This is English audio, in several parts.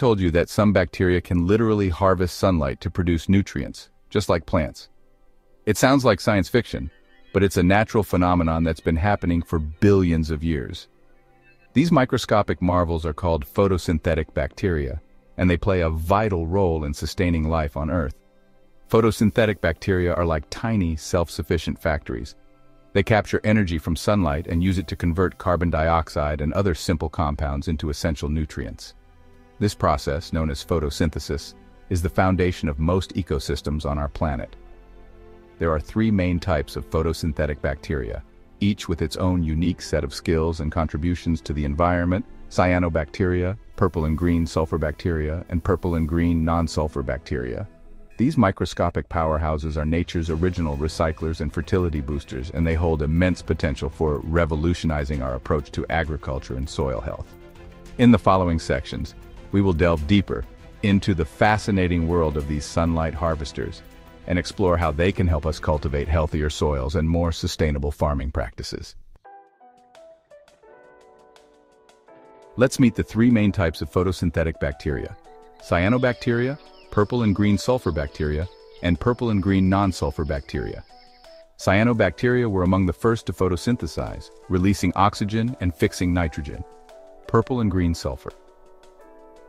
told you that some bacteria can literally harvest sunlight to produce nutrients, just like plants? It sounds like science fiction, but it's a natural phenomenon that's been happening for billions of years. These microscopic marvels are called photosynthetic bacteria, and they play a vital role in sustaining life on Earth. Photosynthetic bacteria are like tiny, self-sufficient factories. They capture energy from sunlight and use it to convert carbon dioxide and other simple compounds into essential nutrients. This process, known as photosynthesis, is the foundation of most ecosystems on our planet. There are three main types of photosynthetic bacteria, each with its own unique set of skills and contributions to the environment: cyanobacteria, purple and green sulfur bacteria, and purple and green non-sulfur bacteria. These microscopic powerhouses are nature's original recyclers and fertility boosters, and they hold immense potential for revolutionizing our approach to agriculture and soil health. In the following sections, we will delve deeper into the fascinating world of these sunlight harvesters and explore how they can help us cultivate healthier soils and more sustainable farming practices. Let's meet the three main types of photosynthetic bacteria: cyanobacteria, purple and green sulfur bacteria, and purple and green non-sulfur bacteria. Cyanobacteria were among the first to photosynthesize, releasing oxygen and fixing nitrogen. Purple and green sulfur.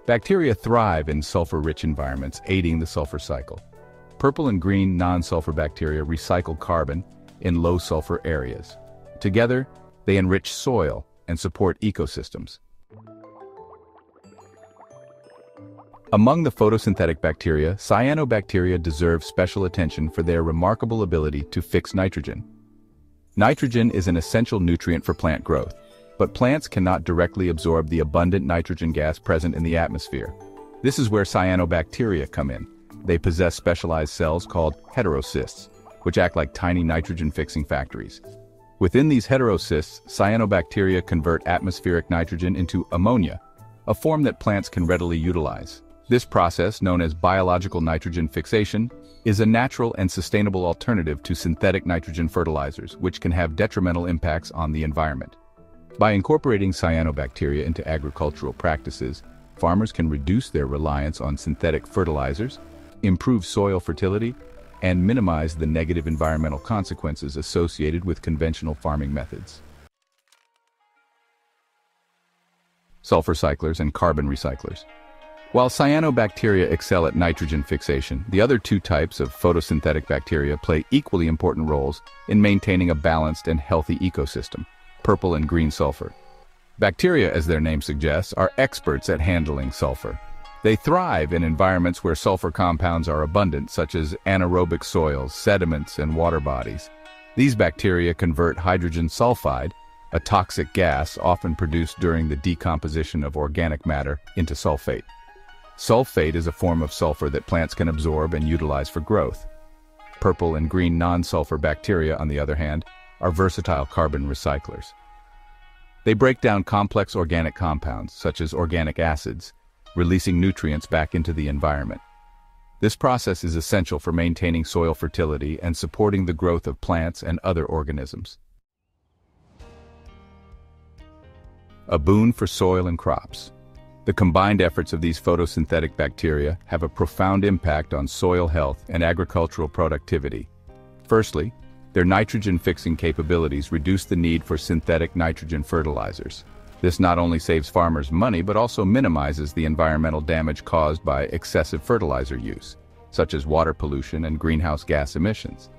Bacteria thrive in sulfur-rich environments, aiding the sulfur cycle. Purple and green non-sulfur bacteria recycle carbon in low-sulfur areas. Together, they enrich soil and support ecosystems. Among the photosynthetic bacteria, cyanobacteria deserve special attention for their remarkable ability to fix nitrogen. Nitrogen is an essential nutrient for plant growth, but plants cannot directly absorb the abundant nitrogen gas present in the atmosphere. This is where cyanobacteria come in. They possess specialized cells called heterocysts, which act like tiny nitrogen-fixing factories. Within these heterocysts, cyanobacteria convert atmospheric nitrogen into ammonia, a form that plants can readily utilize. This process, known as biological nitrogen fixation, is a natural and sustainable alternative to synthetic nitrogen fertilizers, which can have detrimental impacts on the environment. By incorporating cyanobacteria into agricultural practices, farmers can reduce their reliance on synthetic fertilizers, improve soil fertility, and minimize the negative environmental consequences associated with conventional farming methods. Sulfur cyclers and carbon recyclers. While cyanobacteria excel at nitrogen fixation, the other two types of photosynthetic bacteria play equally important roles in maintaining a balanced and healthy ecosystem: purple and green sulfur. Bacteria, as their name suggests, are experts at handling sulfur. They thrive in environments where sulfur compounds are abundant, such as anaerobic soils, sediments, and water bodies. These bacteria convert hydrogen sulfide, a toxic gas often produced during the decomposition of organic matter, into sulfate. Sulfate is a form of sulfur that plants can absorb and utilize for growth. Purple and green non-sulfur bacteria, on the other hand, are versatile carbon recyclers. They break down complex organic compounds, such as organic acids, releasing nutrients back into the environment. This process is essential for maintaining soil fertility and supporting the growth of plants and other organisms. A boon for soil and crops. The combined efforts of these photosynthetic bacteria have a profound impact on soil health and agricultural productivity. Firstly, their nitrogen-fixing capabilities reduce the need for synthetic nitrogen fertilizers. This not only saves farmers money, but also minimizes the environmental damage caused by excessive fertilizer use, such as water pollution and greenhouse gas emissions.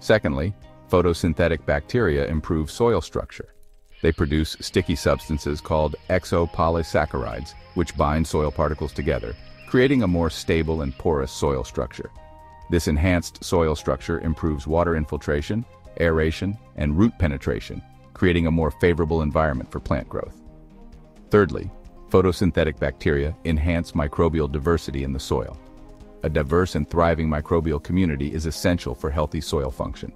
Secondly, photosynthetic bacteria improve soil structure. They produce sticky substances called exopolysaccharides, which bind soil particles together, creating a more stable and porous soil structure. This enhanced soil structure improves water infiltration, aeration, and root penetration, creating a more favorable environment for plant growth. Thirdly, photosynthetic bacteria enhance microbial diversity in the soil. A diverse and thriving microbial community is essential for healthy soil function.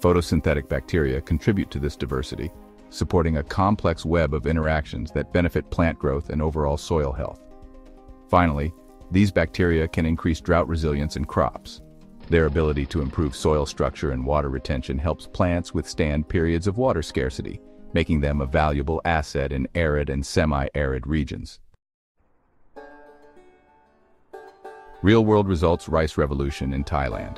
Photosynthetic bacteria contribute to this diversity, supporting a complex web of interactions that benefit plant growth and overall soil health. Finally, these bacteria can increase drought resilience in crops. Their ability to improve soil structure and water retention helps plants withstand periods of water scarcity, making them a valuable asset in arid and semi-arid regions. Real-world results: rice revolution in Thailand.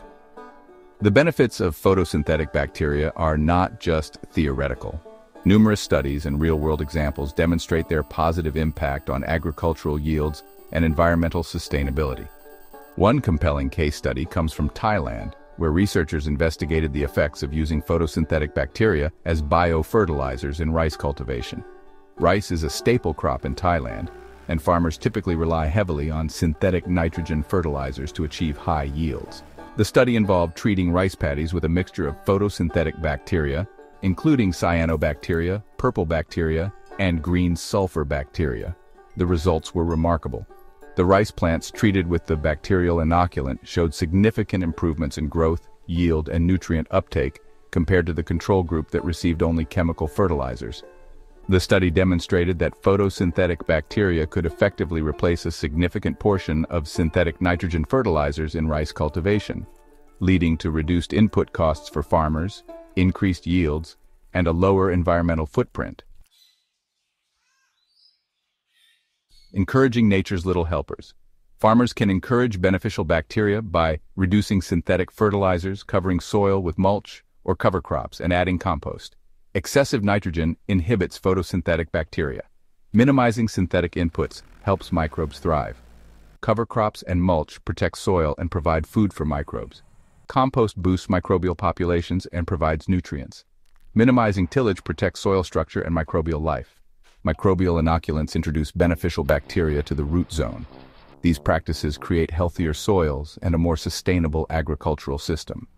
The benefits of photosynthetic bacteria are not just theoretical. Numerous studies and real-world examples demonstrate their positive impact on agricultural yields and environmental sustainability. One compelling case study comes from Thailand, where researchers investigated the effects of using photosynthetic bacteria as biofertilizers in rice cultivation. Rice is a staple crop in Thailand, and farmers typically rely heavily on synthetic nitrogen fertilizers to achieve high yields. The study involved treating rice paddies with a mixture of photosynthetic bacteria, including cyanobacteria, purple bacteria, and green sulfur bacteria. The results were remarkable. The rice plants treated with the bacterial inoculant showed significant improvements in growth, yield, and nutrient uptake compared to the control group that received only chemical fertilizers. The study demonstrated that photosynthetic bacteria could effectively replace a significant portion of synthetic nitrogen fertilizers in rice cultivation, leading to reduced input costs for farmers, increased yields, and a lower environmental footprint. Encouraging nature's little helpers. Farmers can encourage beneficial bacteria by reducing synthetic fertilizers, covering soil with mulch or cover crops, and adding compost. Excessive nitrogen inhibits photosynthetic bacteria. Minimizing synthetic inputs helps microbes thrive. Cover crops and mulch protect soil and provide food for microbes. Compost boosts microbial populations and provides nutrients. Minimizing tillage protects soil structure and microbial life. Microbial inoculants introduce beneficial bacteria to the root zone. These practices create healthier soils and a more sustainable agricultural system.